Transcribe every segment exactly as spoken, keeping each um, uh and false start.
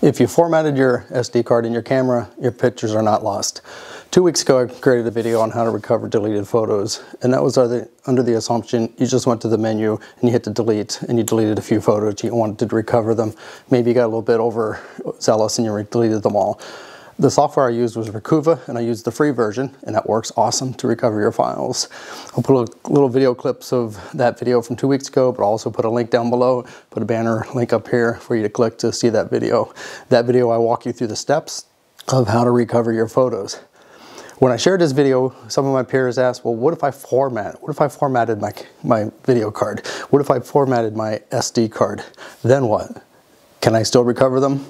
If you formatted your S D card in your camera, your pictures are not lost. Two weeks ago, I created a video on how to recover deleted photos, and that was under the assumption you just went to the menu and you hit the delete and you deleted a few photos, you wanted to recover them. Maybe you got a little bit overzealous and you deleted them all. The software I used was Recuva, and I used the free version, and that works awesome to recover your files. I'll put a little video clips of that video from two weeks ago, but I'll also put a link down below, put a banner link up here for you to click to see that video. That video, I walk you through the steps of how to recover your photos. When I shared this video, some of my peers asked, well, what if I format? What if I formatted my, my video card? What if I formatted my S D card? Then what? Can I still recover them?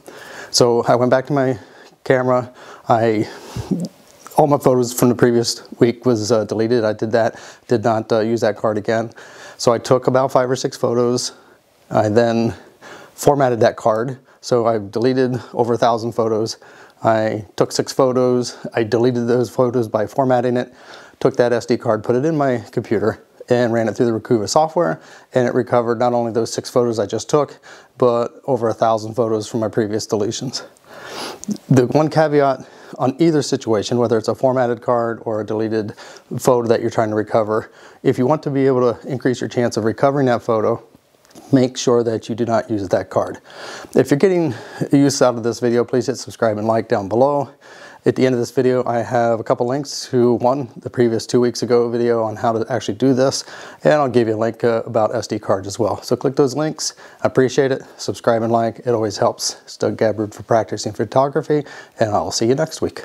So I went back to my camera. I, all my photos from the previous week was uh, deleted. I did that, did not uh, use that card again. So I took about five or six photos. I then formatted that card. So I deleted over a thousand photos. I took six photos. I deleted those photos by formatting it, took that S D card, put it in my computer, and ran it through the Recuva software, and it recovered not only those six photos I just took, but over a thousand photos from my previous deletions. The one caveat on either situation, whether it's a formatted card or a deleted photo that you're trying to recover, if you want to be able to increase your chance of recovering that photo, make sure that you do not use that card. If you're getting use out of this video, please hit subscribe and like down below. At the end of this video, I have a couple links to, one, the previous two weeks ago video on how to actually do this, and I'll give you a link uh, about S D cards as well. So click those links. I appreciate it. Subscribe and like. It always helps. It's Doug Gabbard for Practicing Photography, and I'll see you next week.